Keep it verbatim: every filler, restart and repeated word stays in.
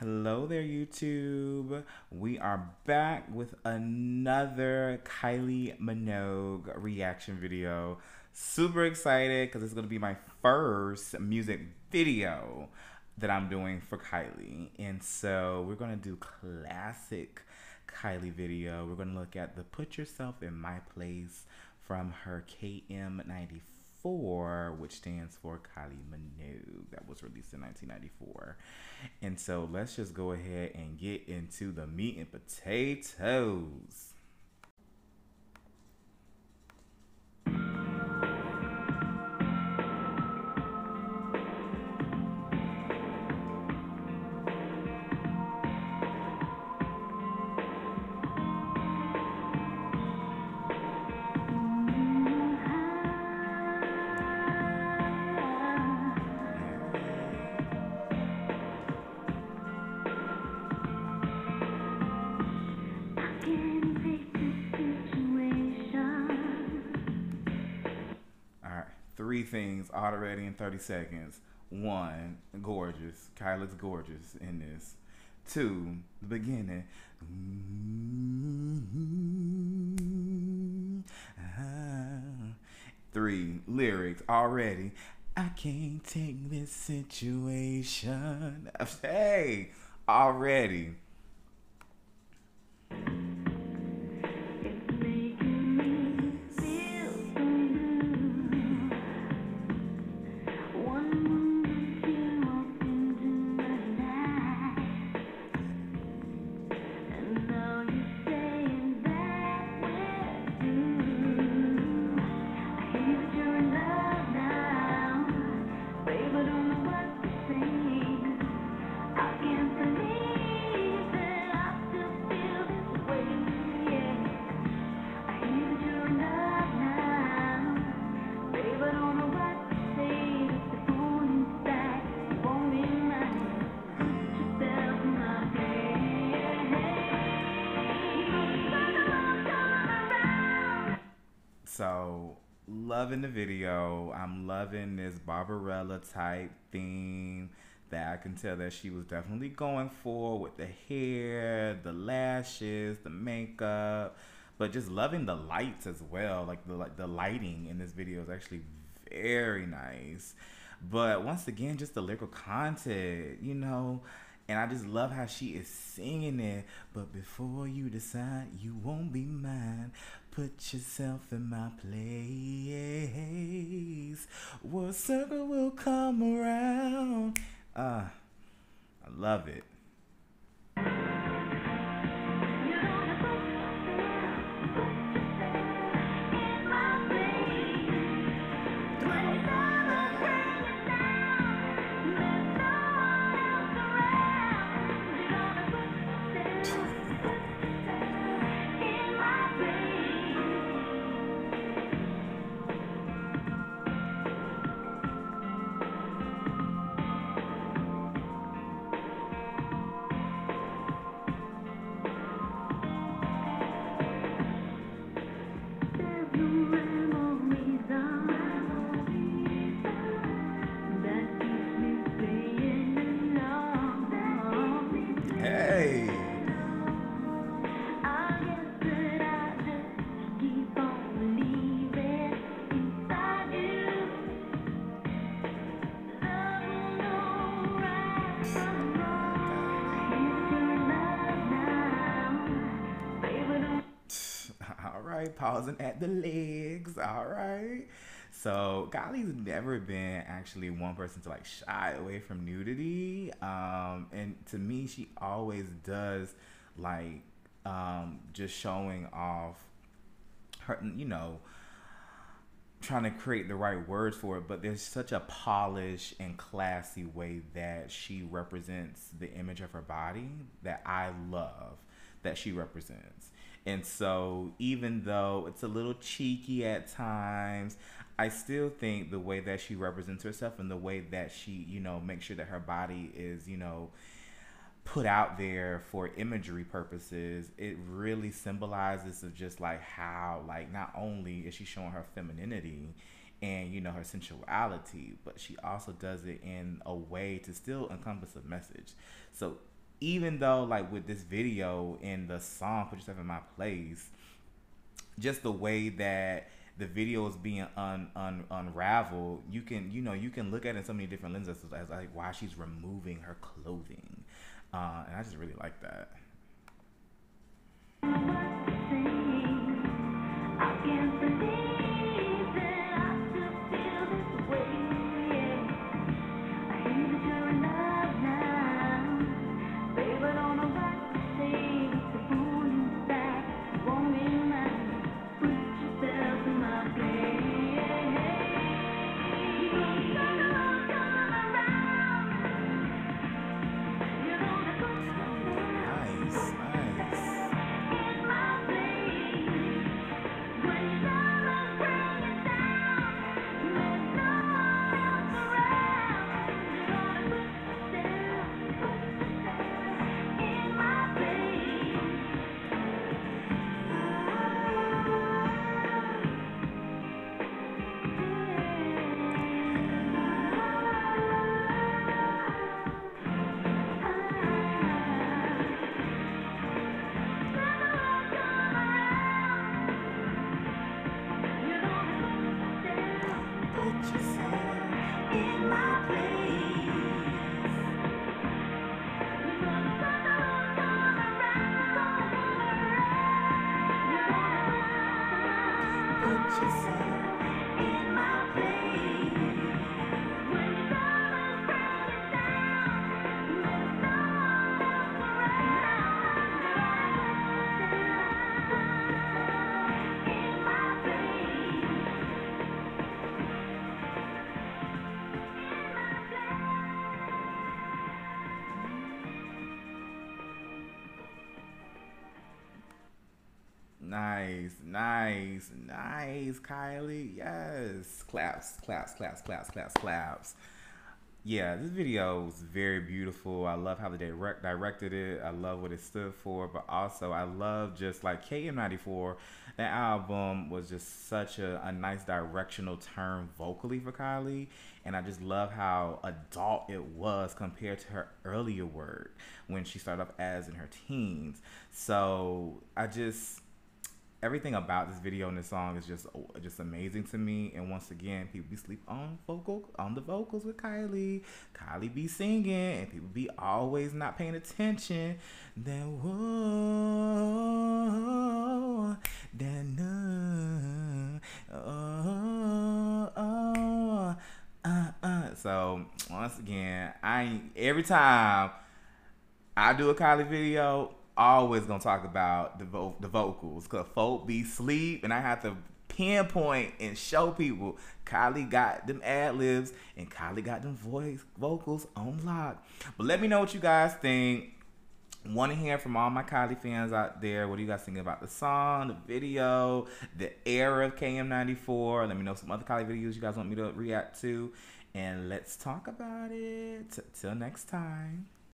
Hello there, YouTube. We are back with another Kylie Minogue reaction video. Super excited because it's going to be my first music video that I'm doing for Kylie. And so we're going to do classic Kylie video. We're going to look at the Put Yourself in My Place from her K M ninety-four, which stands for Kylie Minogue, that was released in nineteen ninety-four. And so let's just go ahead and get into the meat and potatoes. Three things already in thirty seconds. One, gorgeous. Kylie looks gorgeous in this. Two, the beginning. Mm-hmm. ah. Three, lyrics already. I can't take this situation. Hey, already. So, loving the video. I'm loving this Barbarella type theme that I can tell that she was definitely going for, with the hair, the lashes, the makeup, but just loving the lights as well. Like the like the lighting in this video is actually very nice. But once again, just the lyrical content, you know. And I just love how she is singing it. But before you decide you won't be mine, put yourself in my place. World circle will come around. Ah, uh, I love it. Pausing at the legs. All right, so Kylie's never been actually one person to like shy away from nudity, um and to me she always does, like um just showing off her, you know, trying to create the right words for it. But there's such a polished and classy way that she represents the image of her body that I love that she represents. And so even though it's a little cheeky at times, I still think the way that she represents herself and the way that she, you know, makes sure that her body is, you know, put out there for imagery purposes, it really symbolizes of just like how, like, not only is she showing her femininity and, you know, her sensuality, but she also does it in a way to still encompass a message. So even though, like, with this video and the song Put Yourself in My Place, just the way that the video is being un, un, unraveled, you can, you know, you can look at it in so many different lenses as, like, why she's removing her clothing. Uh, and I just really like that. Nice, nice, nice, Kylie. Yes. Claps, claps, claps, claps, claps, claps. Yeah, this video is very beautiful. I love how they direct, directed it. I love what it stood for. But also, I love just like K M ninety-four. That album was just such a, a nice directional turn vocally for Kylie. And I just love how adult it was compared to her earlier work when she started up as in her teens. So I just... everything about this video and this song is just just amazing to me. And once again, people be sleep on vocal on the vocals with Kylie. Kylie be singing, and people be always not paying attention. Then whoa, then no, oh, oh, uh, uh. So once again, I every time I do a Kylie video, always gonna talk about the vo the vocals, cause folk be sleep, and I have to pinpoint and show people Kylie got them ad libs and Kylie got them voice vocals on lock. But let me know what you guys think. Want to hear from all my Kylie fans out there. What do you guys think about the song, the video, the era of K M ninety-four? Let me know some other Kylie videos you guys want me to react to, and let's talk about it. Till next time.